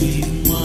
Terima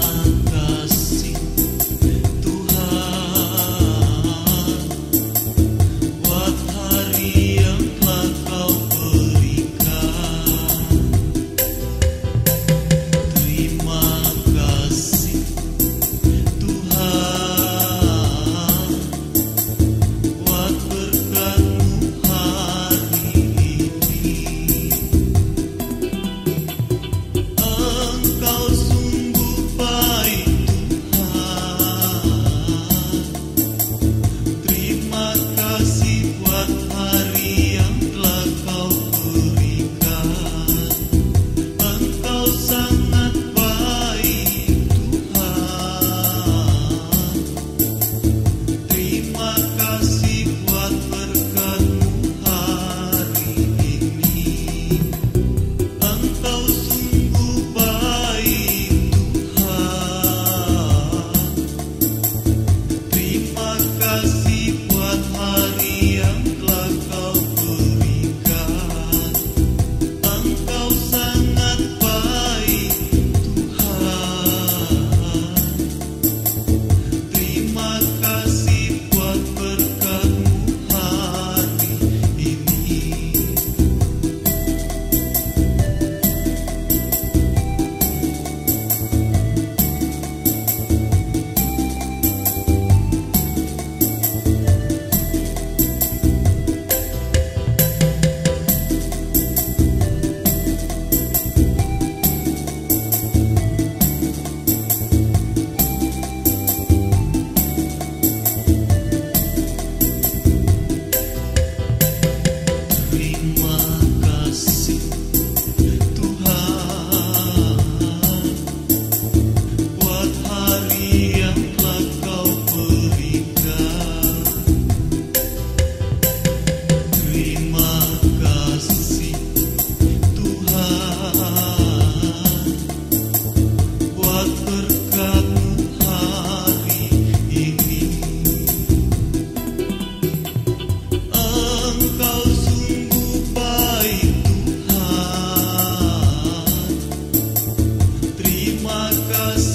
kasih.